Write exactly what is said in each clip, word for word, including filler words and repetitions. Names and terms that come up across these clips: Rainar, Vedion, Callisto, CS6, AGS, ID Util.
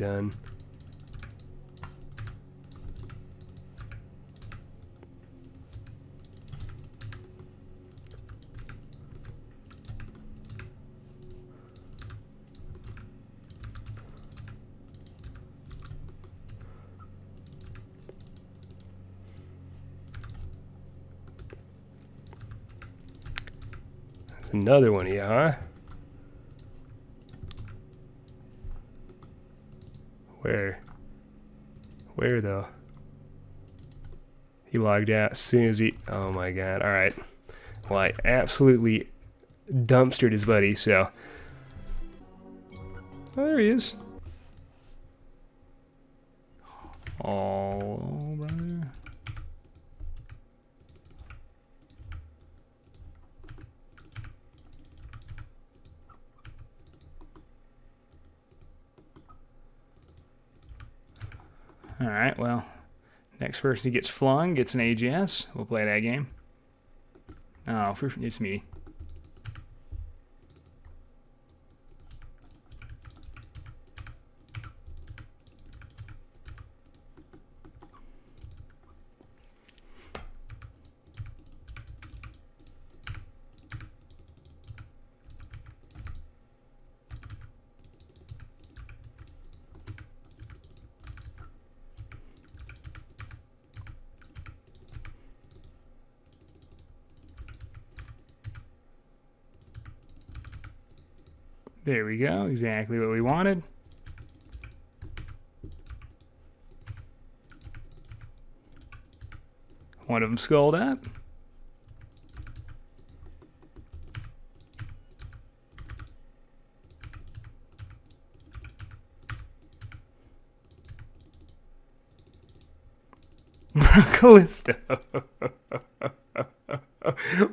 done. There's another one here, huh? Where? Where though? He logged out as soon as he, oh my god, alright. Well, I absolutely dumpstered his buddy, so. Oh, there he is. Oh, brother. All right, well, next person who gets flung gets an A G S. We'll play that game. Oh, for, it's me. There we go, exactly what we wanted. One of them sculled up. Callisto.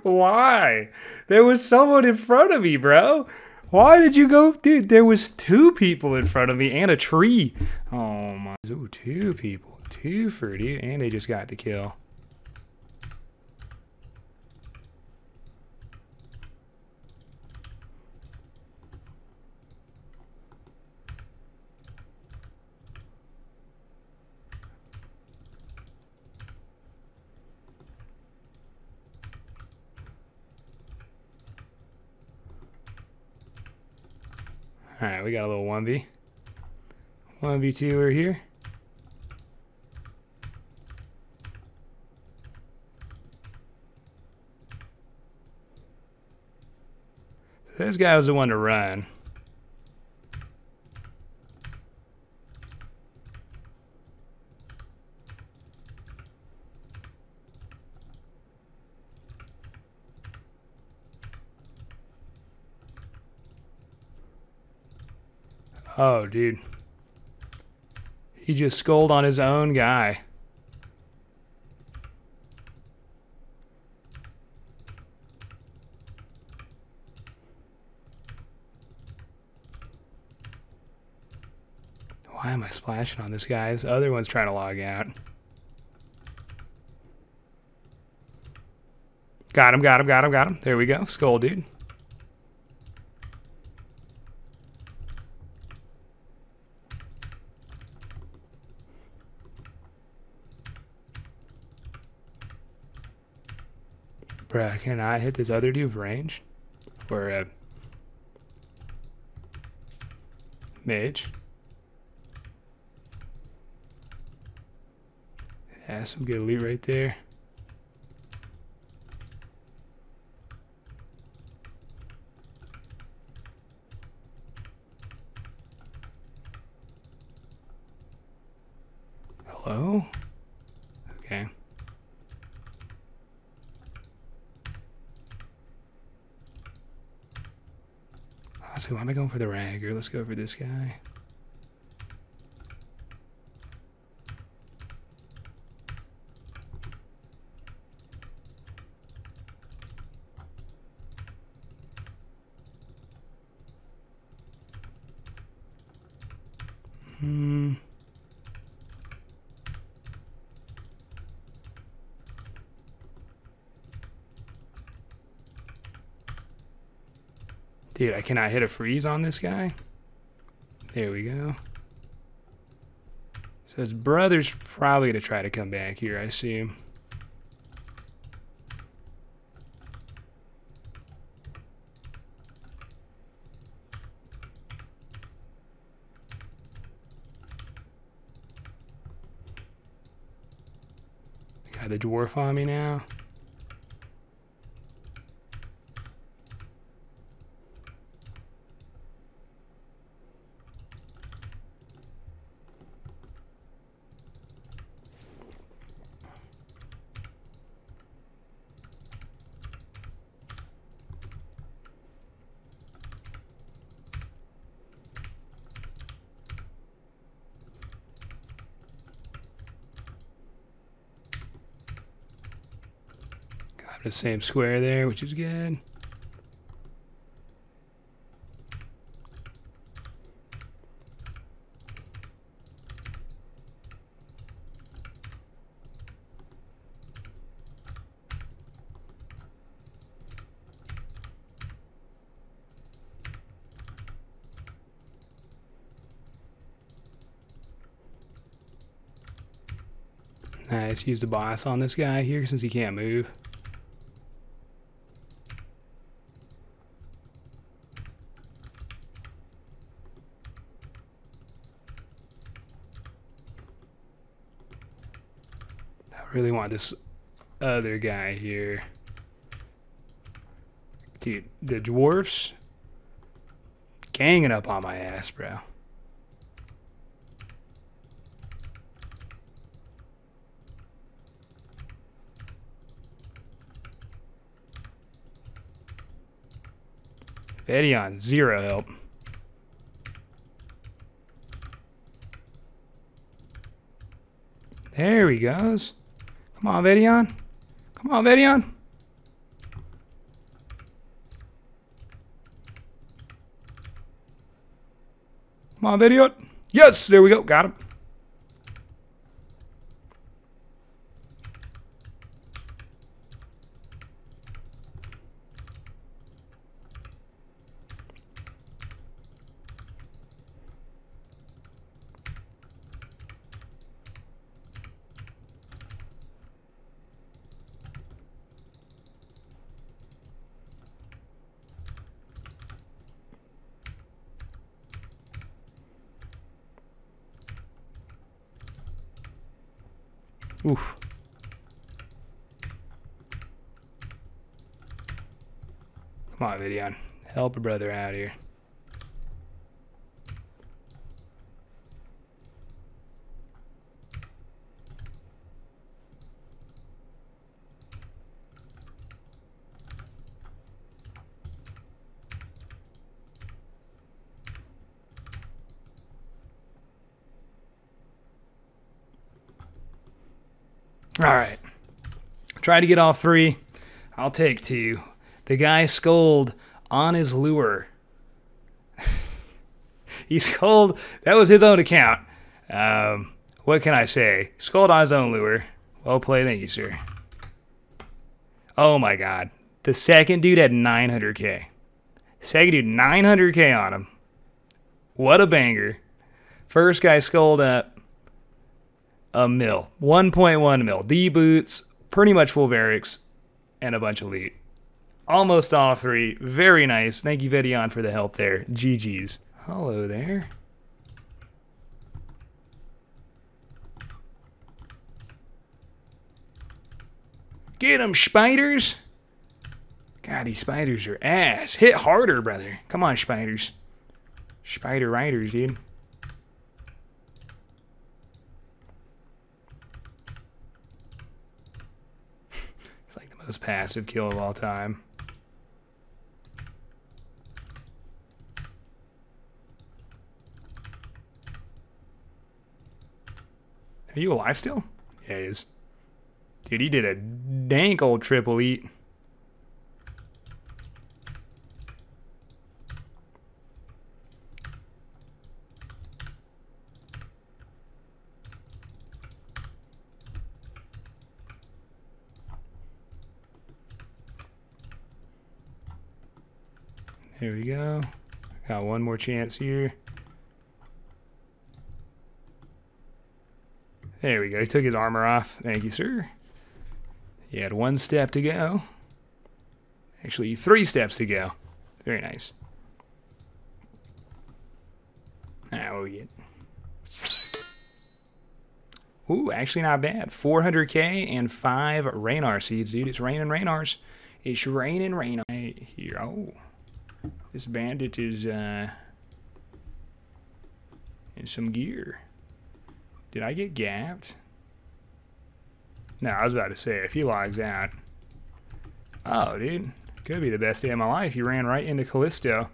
Why? There was someone in front of me, bro. Why did you go? Dude, there was two people in front of me and a tree. Oh my. Ooh, two people. Two for dude. And they just got the kill. Alright, we got a little one v. one v two over here. So this guy was the one to run. Oh, dude. He just sculled on his own guy. Why am I splashing on this guy? This other one's trying to log out. Got him, got him, got him, got him. There we go. Skull, dude. Bruh, can I hit this other dude with range? Or a mage? Yeah, some good loot right there. Hello? Okay. So why am I going for the ragger? Let's go for this guy. Hmm. Dude, I cannot hit a freeze on this guy. There we go. So his brother's probably gonna try to come back here, I see him. Got the dwarf on me now. The same square there, which is good. Nice, use the boss on this guy here since he can't move. Really want this other guy here. Dude, the dwarfs ganging up on my ass, bro. Vedion, zero help. There he goes. Come on, Vedion. Come on, Vedion. Come on, Vedion. Yes, there we go. Got him. Oof. Come on, Vedion. Help a brother out here. All right, try to get all three. I'll take two. The guy sculled on his lure. He sculled, that was his own account. Um, what can I say? Sculled on his own lure. Well played, thank you, sir. Oh my God. The second dude had nine hundred K. Second dude, nine hundred K on him. What a banger. First guy sculled up. A mil, one point one mil, D boots, pretty much full barracks, and a bunch of loot. Almost all three. Very nice. Thank you, Vedion, for the help there. G G's. Hello there. Get 'em, spiders. God, these spiders are ass. Hit harder, brother. Come on, spiders. Spider riders, dude. Most passive kill of all time. Are you alive still? Yeah, he is. Dude, he did a dank old triple eat. Here we go. Got one more chance here. There we go. He took his armor off. Thank you, sir. He had one step to go. Actually, three steps to go. Very nice. Now what do we get? Ooh, actually not bad. four hundred K and five Rainar seeds, dude. It's raining Rainars. It's raining Rainar. Hey, here. Oh. This bandit is uh, in some gear. Did I get gapped? No, I was about to say, if he logs out. Oh, dude. Could be the best day of my life. You ran right into Callisto.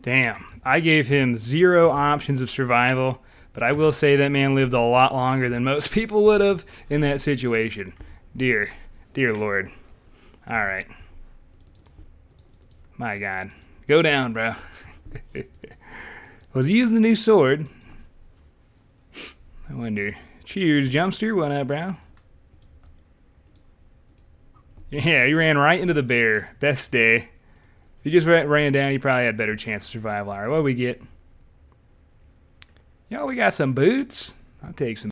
Damn, I gave him zero options of survival, but I will say that man lived a lot longer than most people would have in that situation. Dear, dear Lord. All right. My God. Go down, bro. Was he using the new sword? I wonder. Cheers, Jumpster. What up, bro? Yeah, he ran right into the bear. Best day. If you just ran down, you probably had a better chance of survival. All right, what do we get? Yo, we got some boots. I'll take some.